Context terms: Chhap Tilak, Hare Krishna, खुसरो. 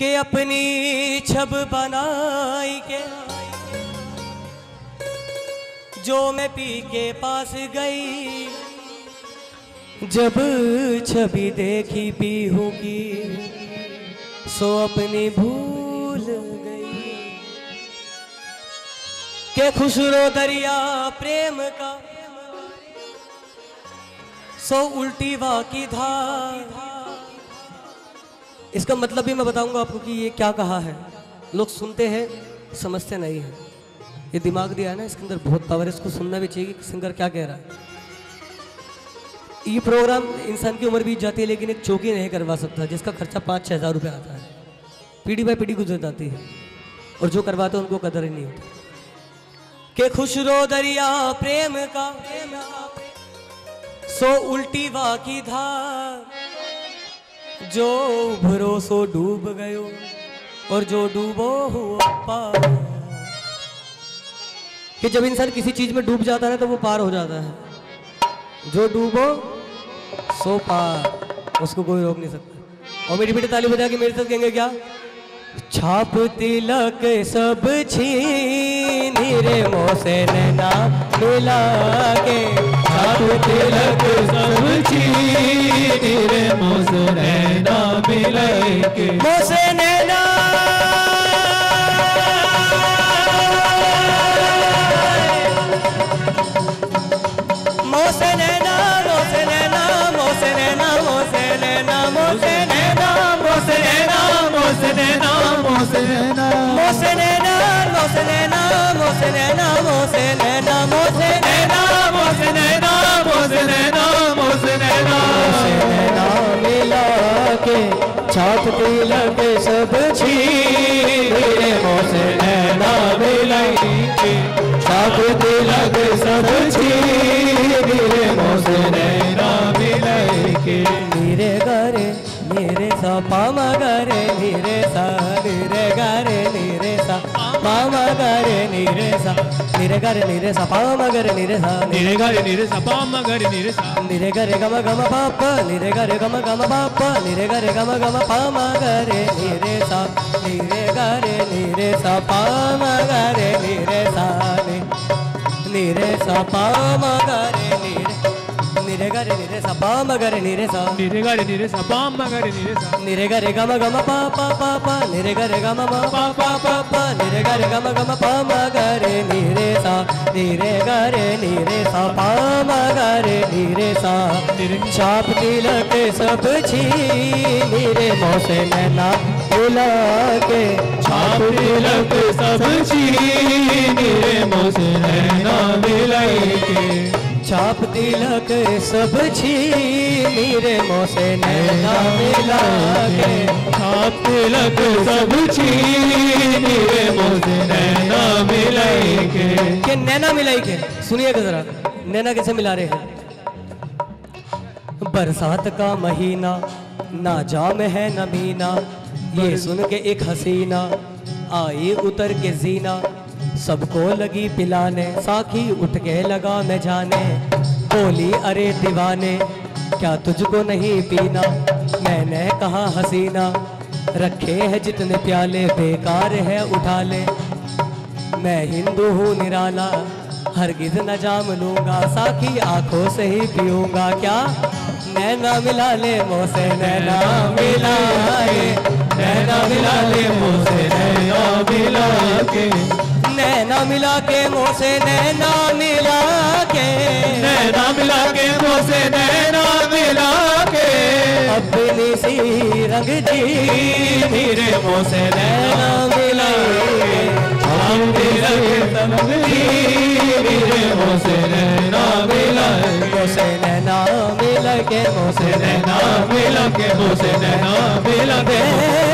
के अपनी छब बनाई के जो मैं पी के पास गई, जब छवि देखी पीहू की सो अपनी भूल गई। के खुसरो दरिया प्रेम का सो उल्टी वाकी धार। इसका मतलब भी मैं बताऊंगा आपको कि ये क्या कहा है। लोग सुनते हैं समझते नहीं हैं। ये दिमाग दिया है ना, इसके अंदर बहुत पावर है, इसको सुनना भी चाहिए कि सिंगर क्या कह रहा है। ये प्रोग्राम इंसान की उम्र बीत जाती है लेकिन एक चौकी नहीं करवा सकता जिसका खर्चा 5-6 हज़ार रुपये आता है। पीढ़ी बाई पीढ़ी गुजर जाती है और जो करवाते हैं उनको कदर ही नहीं होती। के खुशरो दरिया प्रेम का सो उल्टी वाकी धार, जो उभरो सो डूब गयो और जो डूबो हुआ पार। कि जब इंसान किसी चीज में डूब जाता है तो वो पार हो जाता है। जो डूबो सो पार, उसको कोई रोक नहीं सकता। और मेरी बेटी ताली बजा के मेरे साथ कहेंगे क्या? छाप तिलक सब छीन रे मोसे नैना मिला के, छाप तिलक सब छीन रे मोसे नैना मिला के, मोसे नैना मिला के, छाप तिलक सब छीन रे मोसे नैना मिला के, छाप तिलक सब छीन रे मोसे नैना मिला के। मेरे घरे मेरे सा पामा घरे मेरे सा मेरे घरे मेरे सा पामा घरे मेरे सा मेरे घरे मेरे सा पामा घरे मेरे सा मेरे घरे मेरे सा पामा घरे मेरे सा मेरे घरे गम गम पापा मेरे घरे गम गम पापा मेरे घरे गम गम पामा घरे मेरे घरे मेरे सा पामा घरे मेरे सा पामा घरे मेरे निरे गरे निरे सा पाम गरे निरे सा निरे गरे गम गम पा पा पा पा निरे गरे गम गम पा पा पा पा निरे गरे गम गम पाम गरे निरे सा पाम गरे निरे सा। छाप तिलक सब छीन रे मोसे नैना मिला के, छाप तिलक सब छीन रे मोसे नैना मिला के, छाप तिलक सब छीन रे मोसे नैना मिला के, छाप तिलक सब छीन रे मोसे नैना मिला के। के नैना मिलाई के सुनिएगा जरा, नैना कैसे मिला रहे हैं। बरसात का महीना ना जाम है न मीना, ये सुन के एक हसीना आई उतर के जीना, सबको लगी पिलाने साखी उठ के लगा मैं जाने, बोली अरे दीवाने क्या तुझको नहीं पीना, मैंने कहा हसीना रखे हैं जितने प्याले बेकार है उठा ले, मैं हिंदू हूँ निराला हरगिज न जाम लूँगा, साखी आँखों से ही पीऊँगा क्या। नैना मिला ले मोसे नैना मिला के, नैना मिला ले मोसे नैना मिला के, नैना मिला के मोसे नैना मिला के, नैना मिला के मोसे नैना मिला के, अपनी सी रंग जी रे मोसे नैना मिला के, हम तेरे रंग जी रे मोसे नैना मिला, मोसे नैना मिला के, मोसे नैना मिला के, मोसे नैना मिला के।